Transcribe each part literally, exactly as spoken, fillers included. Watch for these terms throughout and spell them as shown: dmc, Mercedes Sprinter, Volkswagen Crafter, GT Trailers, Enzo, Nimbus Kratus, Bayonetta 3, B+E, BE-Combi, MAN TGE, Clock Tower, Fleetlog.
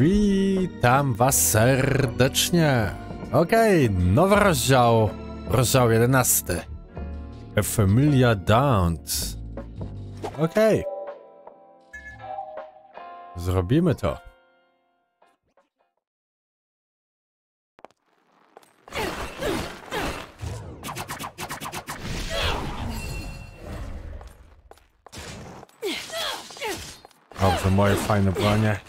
Witam was serdecznie. Okej, okay, nowy rozdział. Rozdział jedenasty. A Familiar Dance. Okej. Okay. Zrobimy to. Dobrze, moje fajne branie.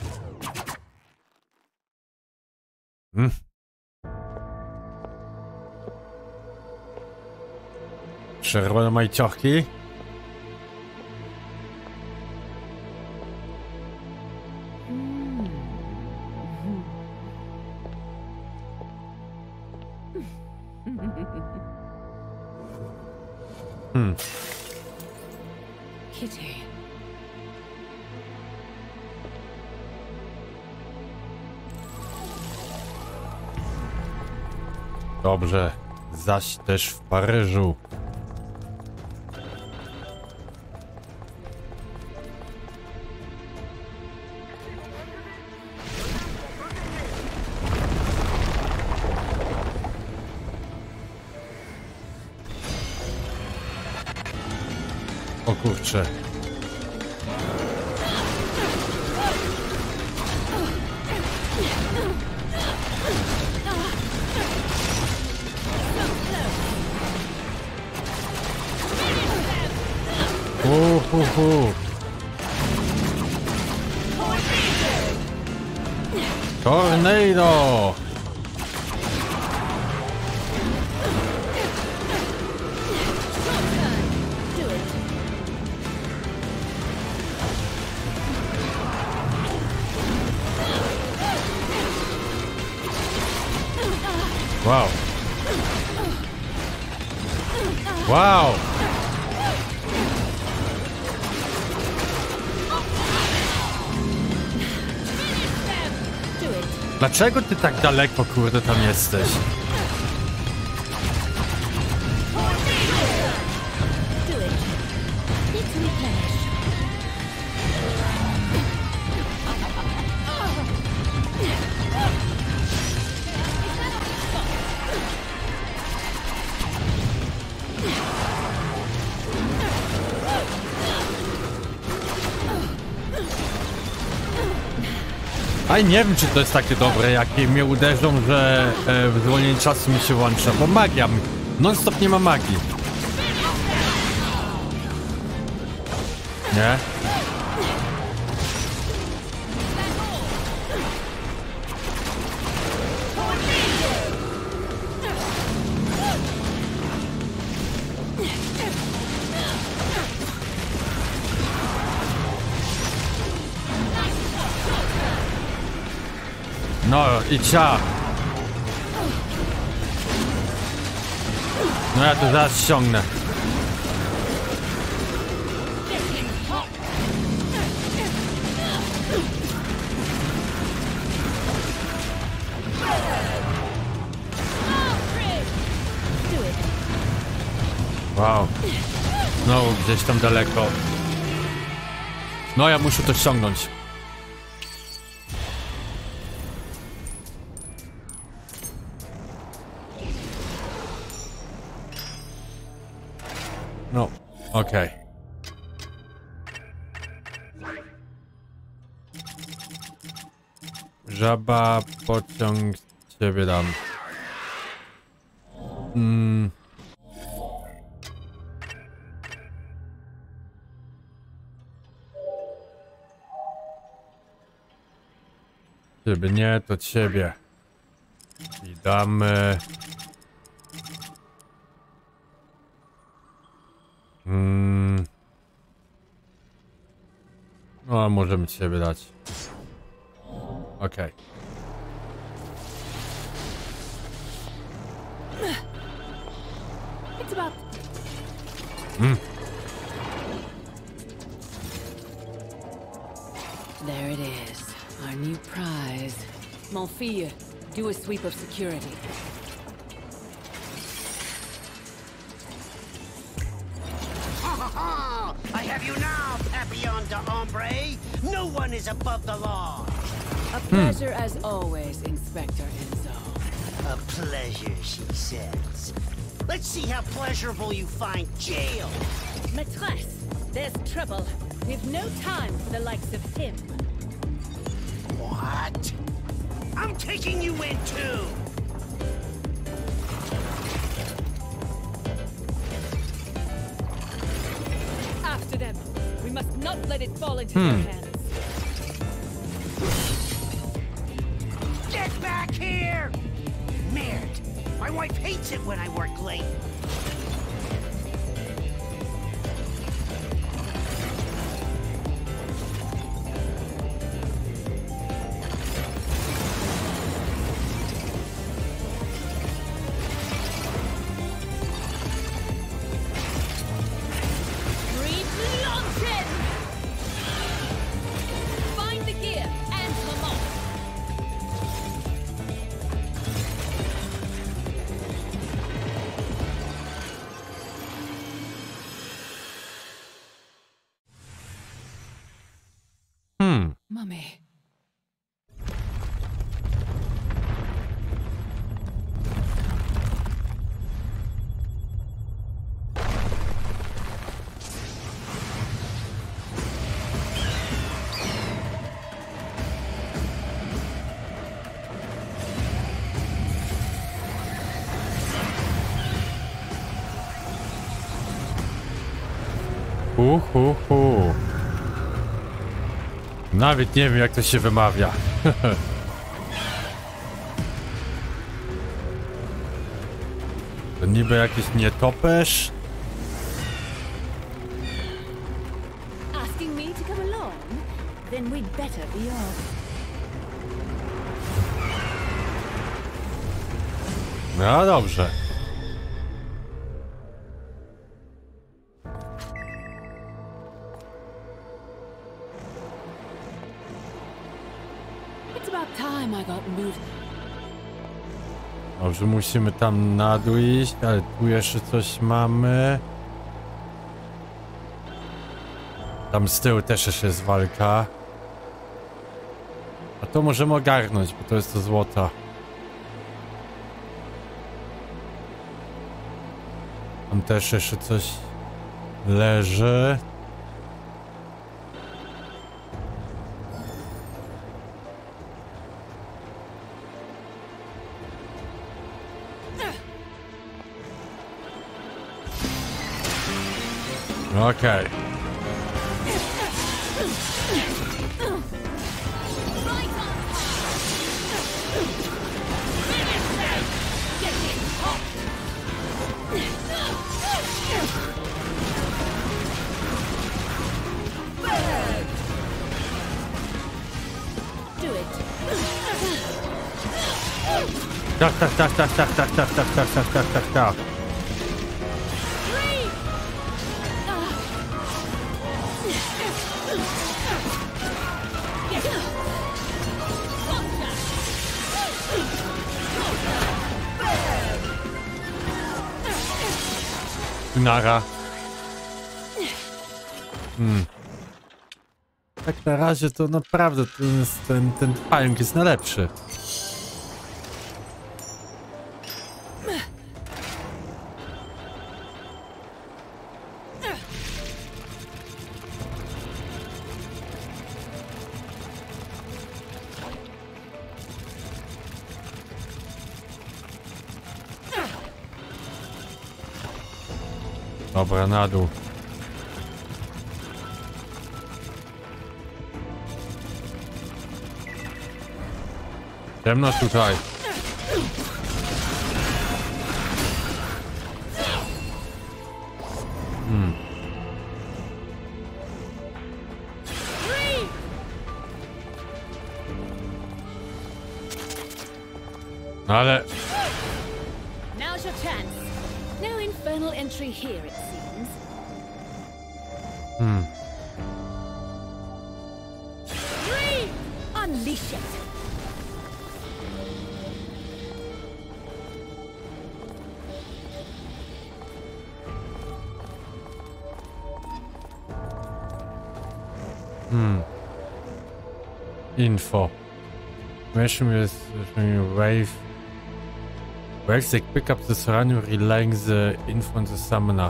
Hmm. Czerwone majciorki. Hmm. Dobrze, zaś też w Paryżu. O kurczę. Uhuhu. Tornado. Wow. Wow. Dlaczego ty tak daleko, kurde, tam jesteś? A nie wiem, czy to jest takie dobre, jakie mnie uderzą, że e, w zwolnieniu czasu mi się włącza, bo magia, non stop nie ma magii. Nie? No i cia. No ja to zaraz ściągnę. Wow. No gdzieś tam daleko. No ja muszę to ściągnąć. No, okej. Okay. Żaba, pociąg, ciebie dam. Mm. Ciebie nie, to ciebie. I damy... Hmm. No, możemy ci siebie dać. Okej. Okay. Hmm. There it is, our new prize. Mon fille, do a sweep of security. I have you now, Peppy! yonder, hombre. No one is above the law. A pleasure hmm. as always, Inspector Enzo. A pleasure, she says. Let's see how pleasurable you find jail. Maîtresse, there's trouble. We've no time for the likes of him. What? I'm taking you in too. After them. We must not let it fall into hmm. their hands. Get back here! Merde. My wife hates it when I work late. Mummy. Ho, ho, ho. Nawet nie wiem, jak to się wymawia. To niby jakiś nietoperz. No dobrze. Dobrze, musimy tam na dół iść, ale tu jeszcze coś mamy. Tam z tyłu też jeszcze jest walka. A to możemy ogarnąć, bo to jest to złota. Tam też jeszcze coś leży. Okej. Okay. Tak, tak, tak, tak, tak, tak, tak, tak, tak, tak, tak, tak, tak. Nara. Hmm. Tak na razie to naprawdę ten, ten, ten pająk jest najlepszy. Dobra, na dół. Ciemno tutaj. Hmm. Ale... Hmm. info. Information with wave. Waves that pick up the surrounding, relying the info on the summoner.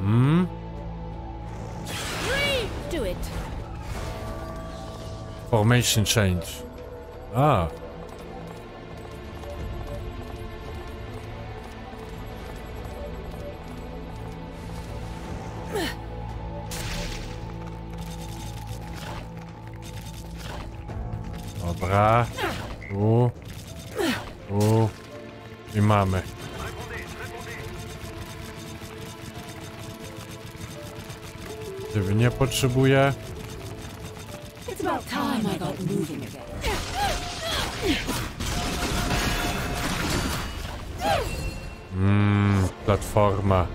Hmm? Do it. Formation change. Ah. Dobra. Tu. Tu. I mamy. Gdyby nie potrzebuję. Mmm, platforma.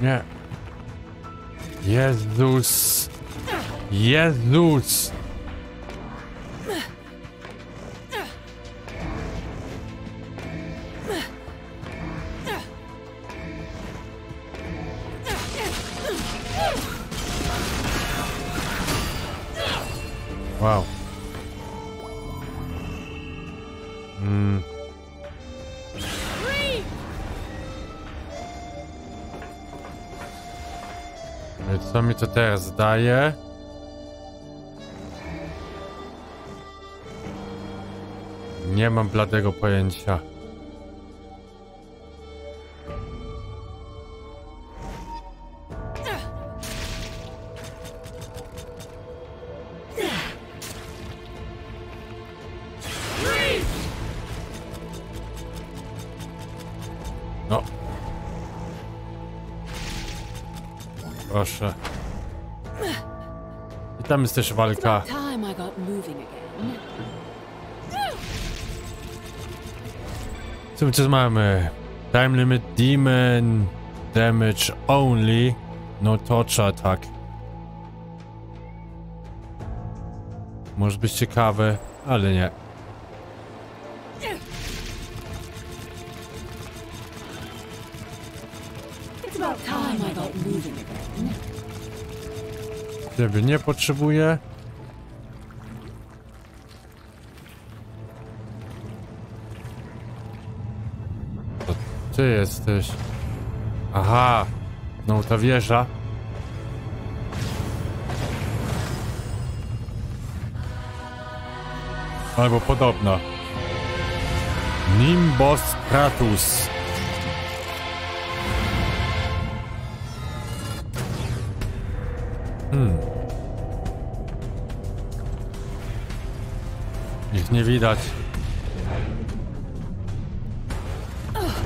Nie. Jezus. Jezus. Wow. Mm. Co mi to teraz daje? Nie mam bladego pojęcia. No. Proszę. I tam jest też walka. Co my tu mamy? Time limit, demon, damage only, no torture attack. Może być ciekawe, ale nie. Ciebie nie potrzebuję. To ty jesteś. Aha, no ta wieża. Albo podobna. Nimbus Kratus. Hmm. Ich nie widać. Hmm.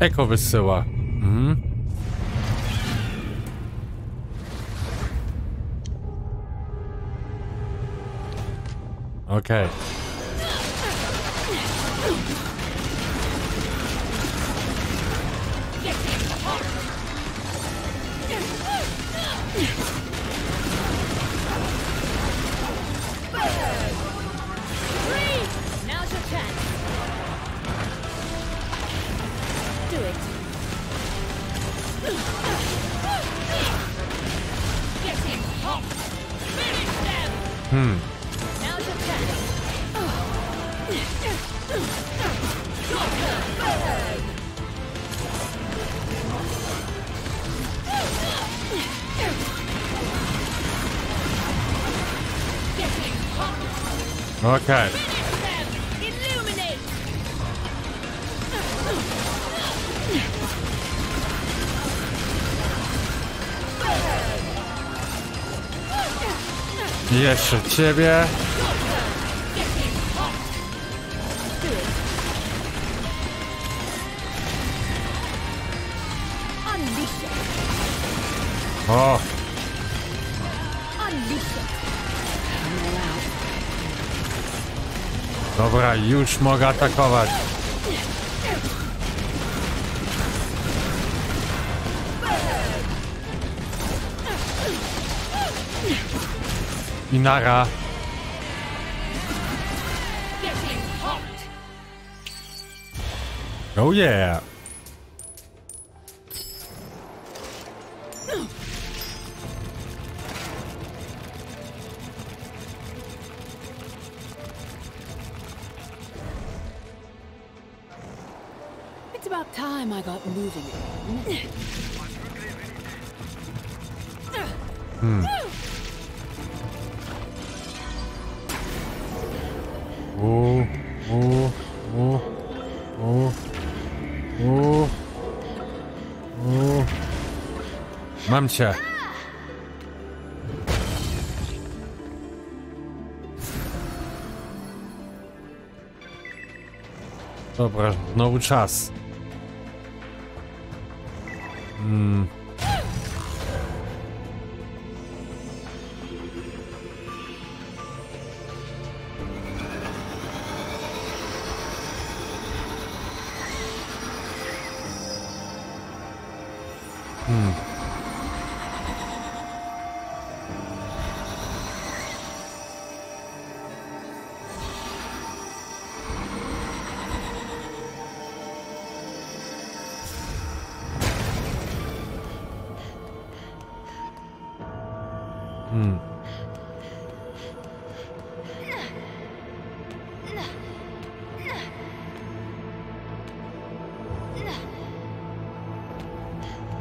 Eko wysyła. Mhm. Okej. Okay. Hmm. Okay. Jeszcze ciebie. Oh. Dobra, już mogę atakować. I nara. Oh yeah. It's about time I got moving. Hmm. Oh, oh, oh, oh, oh, oh. Mam cię. Dobra, nowy czas. Hmm. Hmm. Hmm.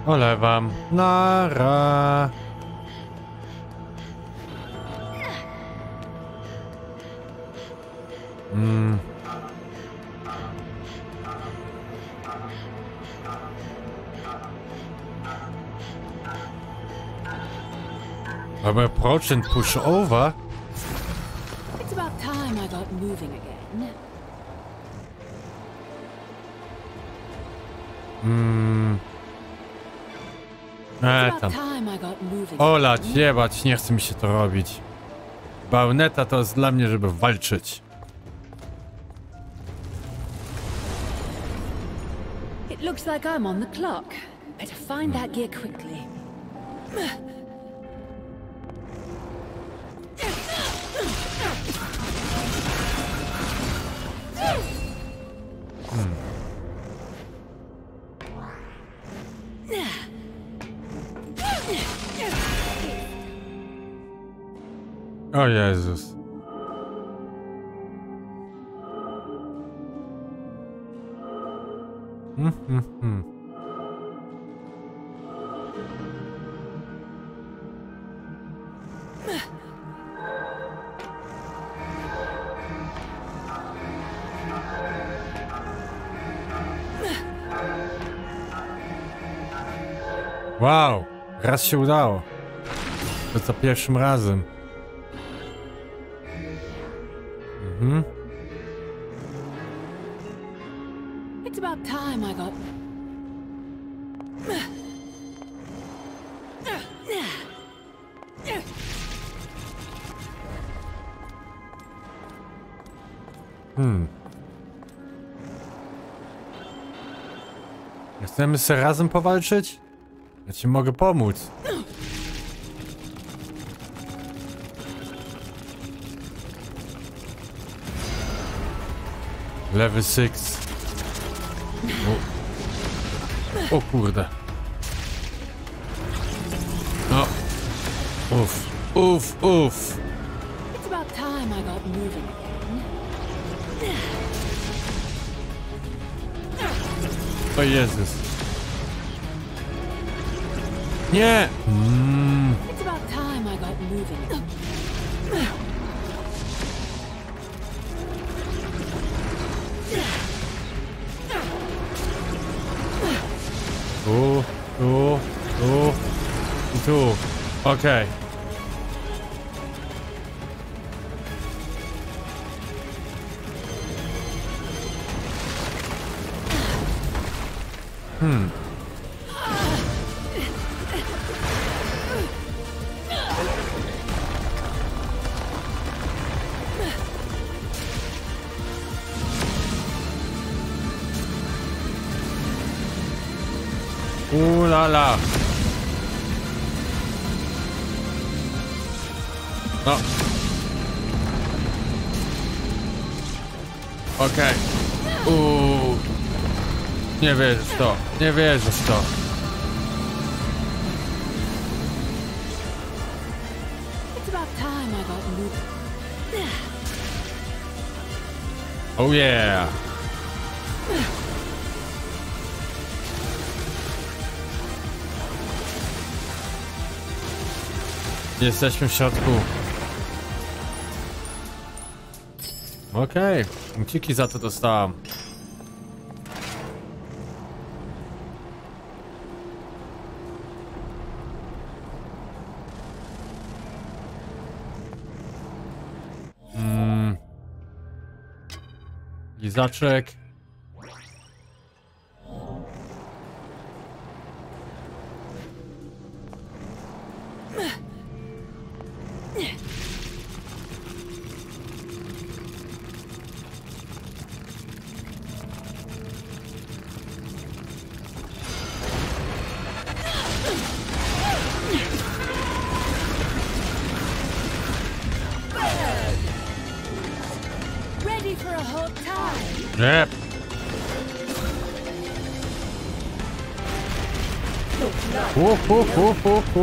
Olewam. Nara. Mm. I'm approaching push over. It's about time I got moving again. Mm. E, tam. Olać, jebać, nie chce mi się to robić. Bayonetta to jest dla mnie, żeby walczyć. It looks like I'm on the clock. Better find that gear quickly. O Jezus. Mm, mm, mm. Wow, raz się udało. To za pierwszym razem. Hmm? It's about time I got. Hmm. Chcemy się razem powalczyć? Ja ci mogę pomóc. Level six. O, o kurde. No. Uff, uff, uff. It's about time I got moving. O Jezus. Nie. Mm. It's about time I got moving. Tu, tu, tu i tu. Okej. Okay. Hmm. Oh la la. Oh. Okej. Okay. Uuu. Nie wierzę w to. Nie wierzę w to. Oh yeah. Jesteśmy w środku. Okej, punkciki za to dostałam. Mm. Lizaczek. Yep. Ho, ho, ho, ho, ho.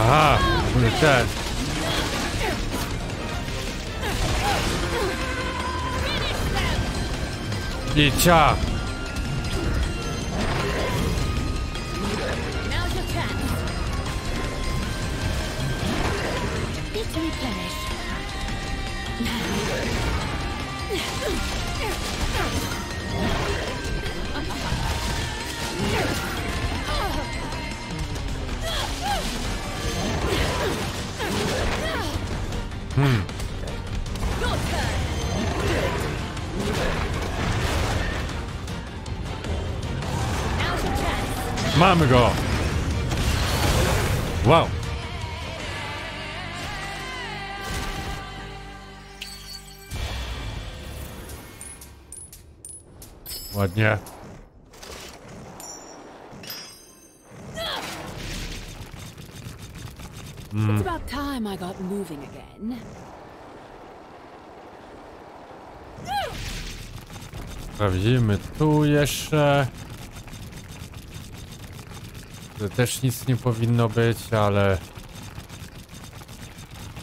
Aha, kurde ten. Dzieciak. Hmm. Mamy go. Wow. Ładnie. It's about time I got moving again. Sprawdzimy tu jeszcze. To też nic nie powinno być, ale...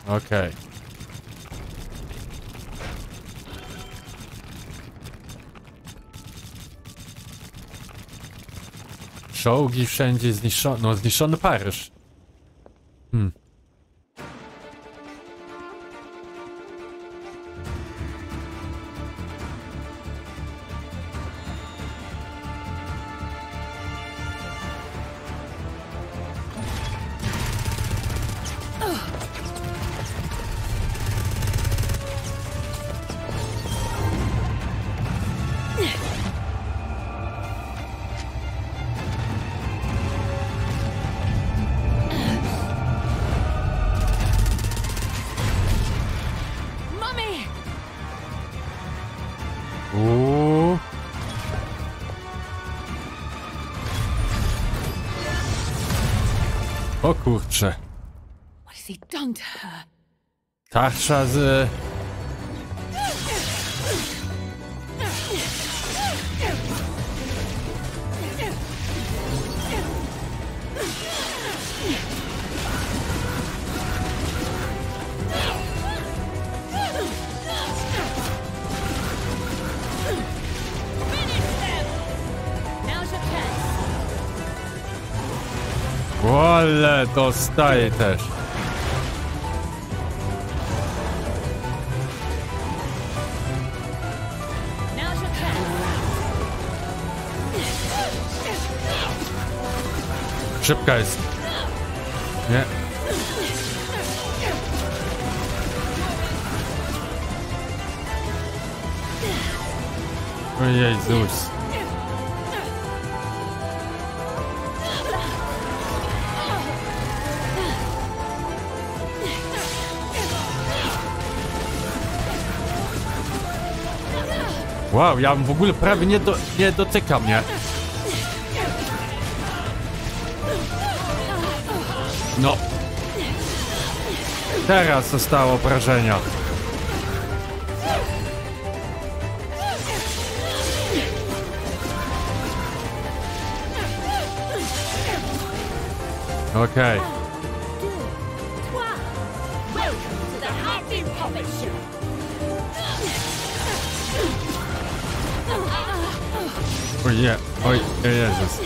Okej. Okay. Czołgi wszędzie zniszczone. No, zniszczony Paryż. Hmm. O kurcze. Tarcza z... Ale dostaje też. Szybka jest. Nie. O Jezus. Wow, ja w ogóle prawie nie, do, nie dotyka mnie. No. Teraz zostało obrażenia. Okej. Okay. Oj nie, oj, o Jezus.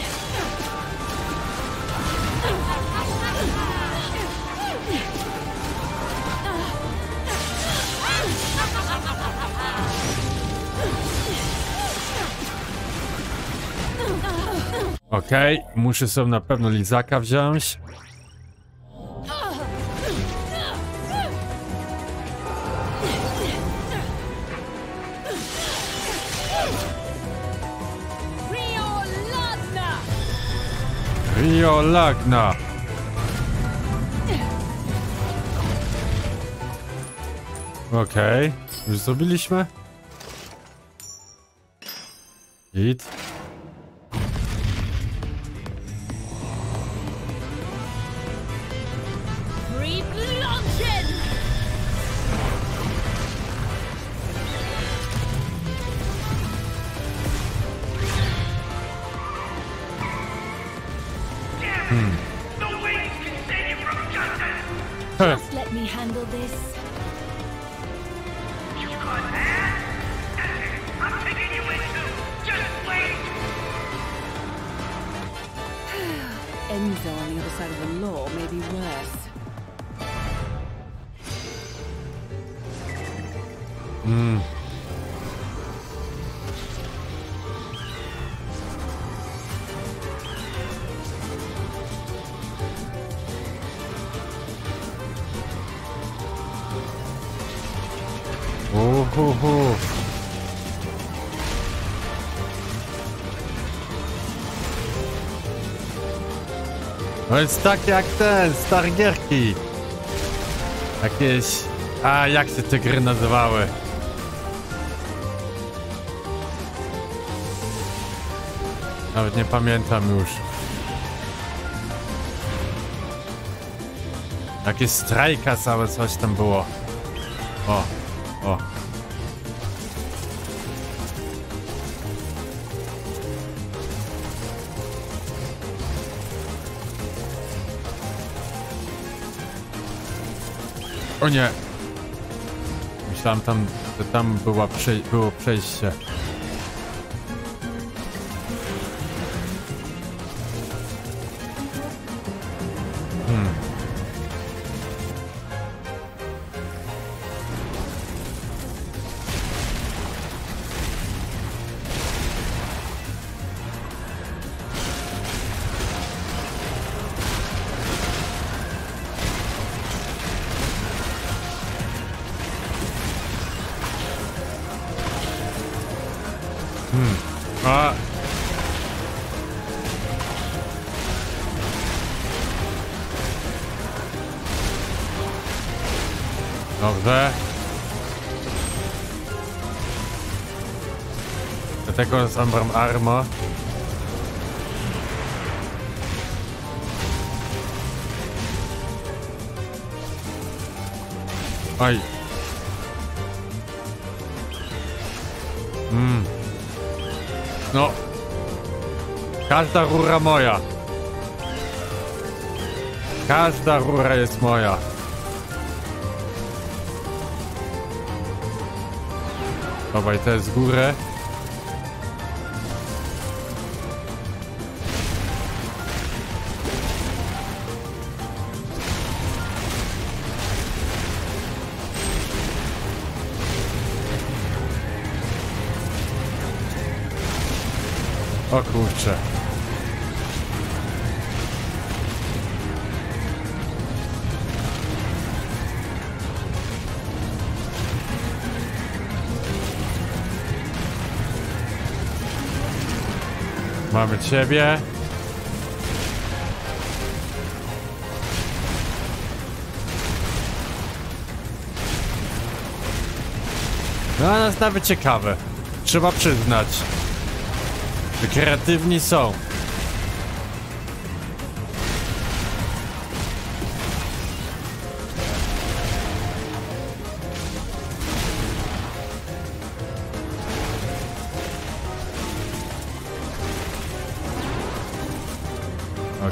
Okej, okay, muszę sobie na pewno lizaka wziąć. Jo lagna. Okej, okay. Już zrobiliśmy. Git. Enzo on the other side of the law may be worse. Mm. Oh ho ho. To jest tak jak ten, stargierki. Jakieś... A, jak się te gry nazywały? Nawet nie pamiętam już. Jakieś strajka całe coś tam było. O, o. O nie! Myślałem tam, że tam była przej było przejście. Hmm. Hmm. A. Dobrze. Dlatego zamram armor. Aj. Hmm. No, każda rura moja. Każda rura jest moja. Dawaj, to jest górę. O kurczę. Mamy ciebie. No a nas nawet ciekawe. Trzeba przyznać, że kreatywni są.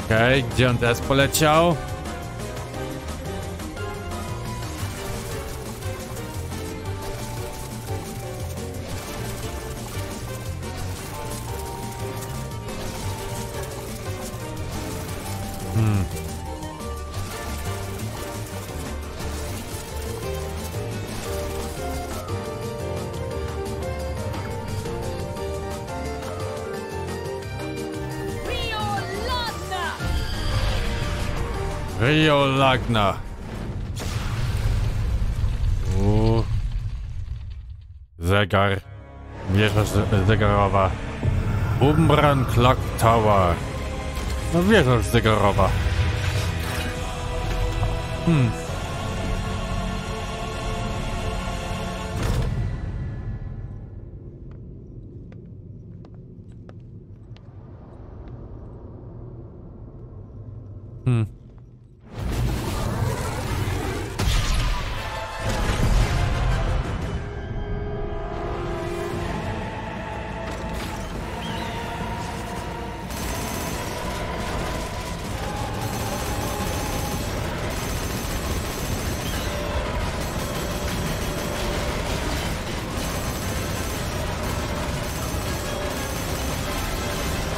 Okej, okay, gdzie on teraz poleciał? Hmm. Rio Lagna. Uuu. Zegar. Wieża zegarowa. Umbran Clock Tower. No wieża zegarowa. Hmm. Hmm.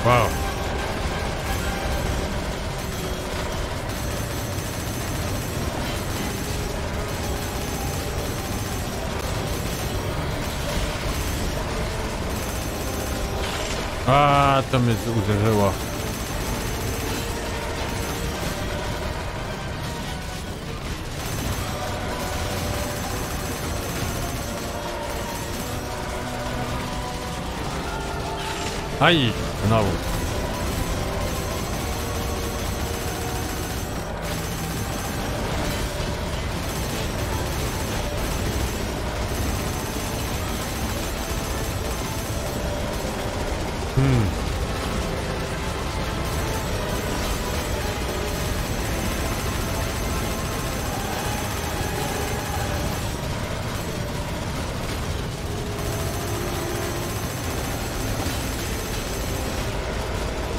Wow. A, to mnie uderzyło. Aj, znowu. Hmm.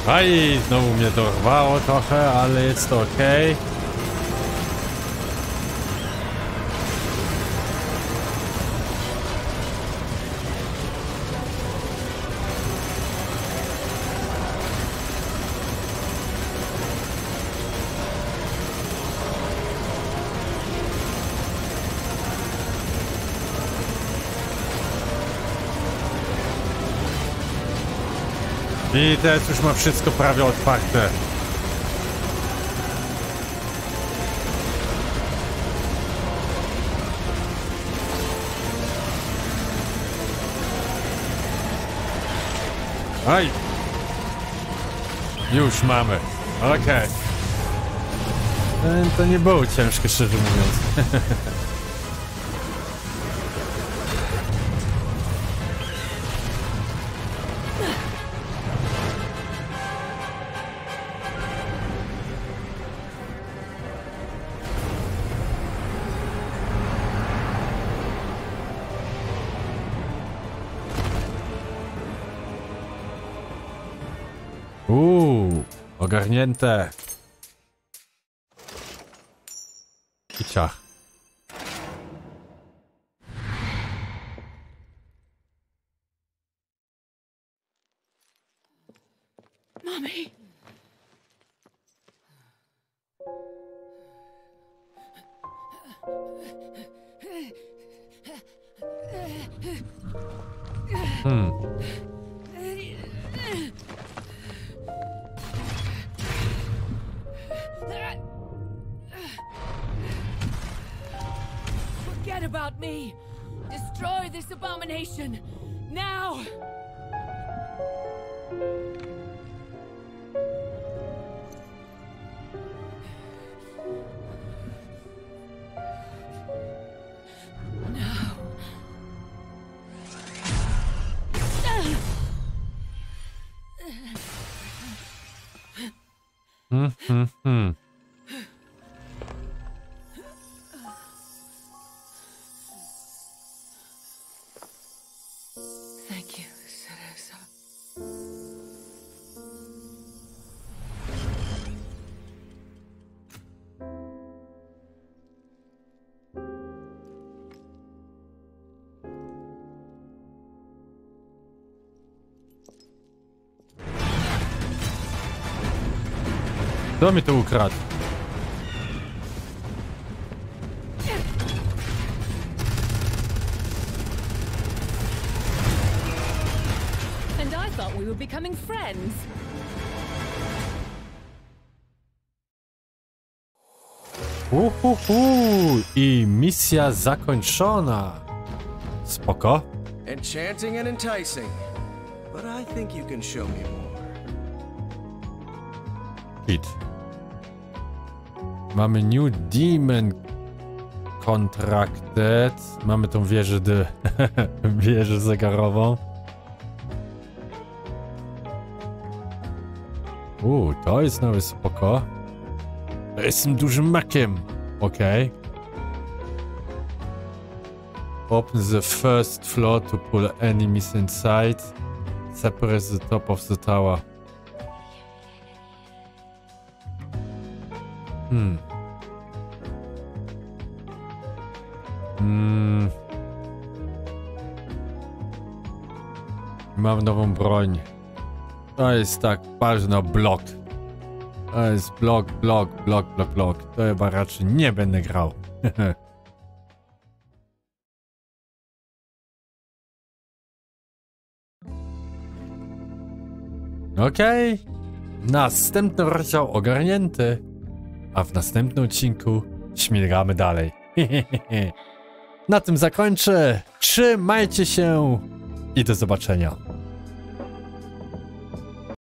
Aj, znowu mnie dorwało trochę, ale jest to okej. Okay. I teraz już ma wszystko prawie otwarte. Aj! Już mamy. Okej. Okay. To nie było ciężkie, szczerze mówiąc. Uuu, ogarnięte. I ciach. Mommy. Hmm. Forget about me. Destroy this abomination now. Kto mi to ukradł? And I thought we were becoming friends. Uhuhu! I misja zakończona. Spoko. Enchanting and enticing, but I think you can show me more. Hit. Mamy New Demon Contracted. Mamy tą wieżę D. Wieżę zegarową. Uuu, to jest nowe, spoko. Jestem dużym makiem. Okej. Okay. Open the first floor to pull enemies inside. Separate the top of the tower. Hmm. Hmm. Mam nową broń. To jest tak ważny blok. To jest blok, blok, blok, blok, blok. To chyba raczej nie będę grał. Okej, okay. Następny rozdział ogarnięty, a w następnym odcinku śmigamy dalej. Na tym zakończę, trzymajcie się i do zobaczenia.